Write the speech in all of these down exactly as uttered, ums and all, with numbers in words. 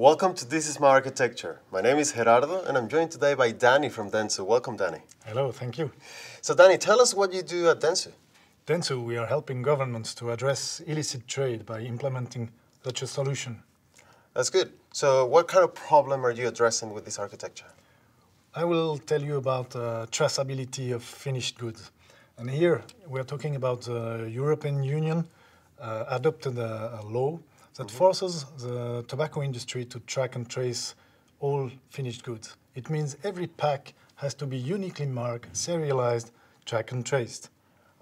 Welcome to This Is My Architecture. My name is Gerardo, and I'm joined today by Danny from Dentsu. Welcome, Danny. Hello, thank you. So, Danny, tell us what you do at Dentsu. Dentsu, we are helping governments to address illicit trade by implementing such a solution. That's good. So, what kind of problem are you addressing with this architecture? I will tell you about uh, traceability of finished goods. And here, we're talking about the European Union uh, adopted a, a law that mm-hmm. forces the tobacco industry to track and trace all finished goods. It means every pack has to be uniquely marked, serialized, tracked and traced.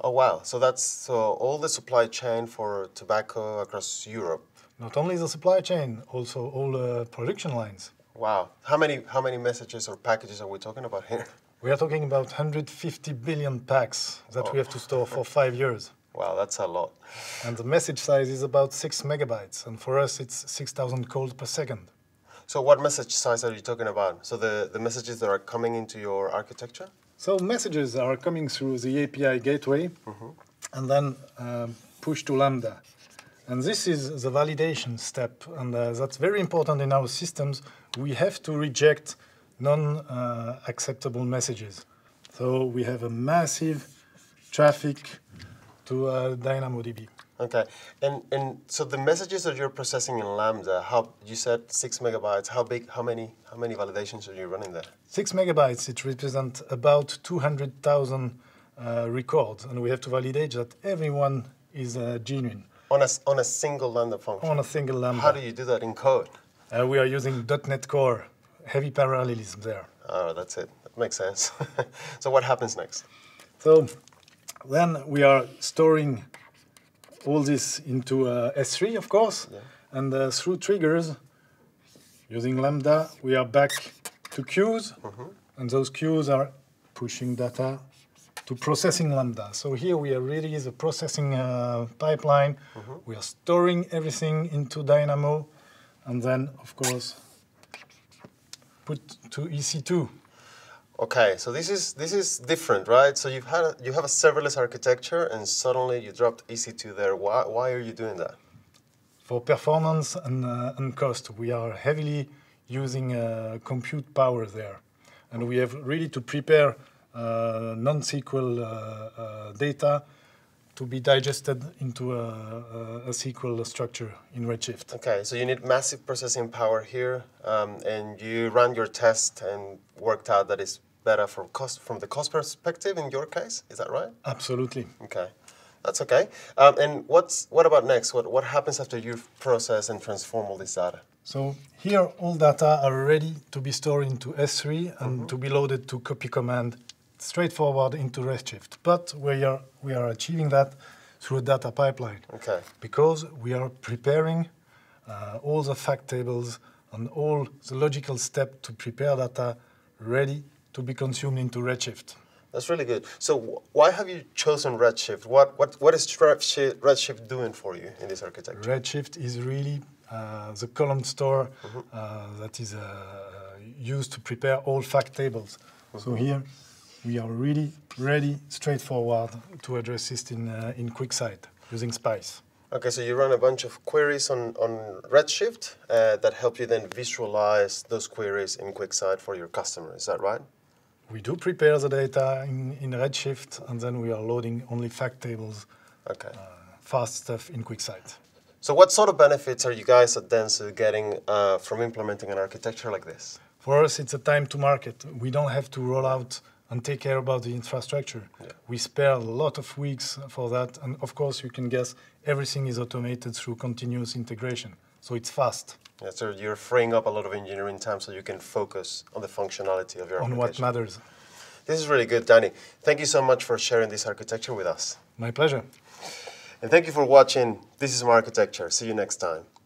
Oh, wow. So that's so all the supply chain for tobacco across Europe? Not only the supply chain, also all uh, production lines. Wow. How many, how many messages or packages are we talking about here? We are talking about one hundred fifty billion packs that oh. we have to store for five years. Wow, that's a lot. And the message size is about six megabytes, and for us it's six thousand calls per second. So what message size are you talking about? So the, the messages that are coming into your architecture? So messages are coming through the A P I gateway mm-hmm. and then uh, pushed to Lambda. And this is the validation step, and uh, that's very important in our systems. We have to reject non-acceptable uh, messages. So we have a massive traffic to uh, DynamoDB. Okay, and and so the messages that you're processing in Lambda, how you said six megabytes. How big? How many? How many validations are you running there? Six megabytes. It represents about two hundred thousand uh, records, and we have to validate that everyone is uh, genuine. On a on a single Lambda function. On a single Lambda. How do you do that in code? Uh, we are using .NET Core. Heavy parallelism there. Oh, that's it. That makes sense. So what happens next? So. Then we are storing all this into uh, S three, of course, yeah. and uh, through triggers, using Lambda, we are back to queues, mm-hmm. and those queues are pushing data to processing Lambda. So here we are really the processing uh, pipeline. Mm-hmm. We are storing everything into Dynamo, and then, of course, put to E C two. Okay, so this is this is different, right? So you've had a, you have a serverless architecture, and suddenly you dropped E C two there. Why why are you doing that? For performance and uh, and cost, we are heavily using uh, compute power there, and we have really to prepare uh, non-S Q L uh, uh, data to be digested into a, a, a S Q L structure in Redshift. Okay, so you need massive processing power here, um, and you ran your test and worked out that it's better from cost from the cost perspective in your case. Is that right? Absolutely. Okay, that's okay. Um, and what's what about next? What what happens after you process and transform all this data? So here, all data are ready to be stored into S three and mm-hmm. to be loaded to Copy Command. Straightforward into Redshift, but we are we are achieving that through a data pipeline. Okay. Because we are preparing uh, all the fact tables and all the logical steps to prepare data ready to be consumed into Redshift. That's really good. So w why have you chosen Redshift? What what what is Redshift doing for you in this architecture? Redshift is really uh, the column store mm-hmm. uh, that is uh, used to prepare all fact tables. Mm-hmm. So here. We are really ready, straightforward to address this in, uh, in QuickSight using Spice. Okay, so you run a bunch of queries on, on Redshift uh, that help you then visualize those queries in QuickSight for your customer, is that right? We do prepare the data in, in Redshift, and then we are loading only fact tables, okay. uh, fast stuff in QuickSight. So what sort of benefits are you guys at Dentsu getting uh, from implementing an architecture like this? For us, it's a time to market. We don't have to roll out and take care about the infrastructure. Yeah. We spare a lot of weeks for that, and of course you can guess everything is automated through continuous integration, so it's fast. Yeah, so you're freeing up a lot of engineering time so you can focus on the functionality of your on application. On what matters. This is really good, Danny. Thank you so much for sharing this architecture with us. My pleasure. And thank you for watching This Is My Architecture. See you next time.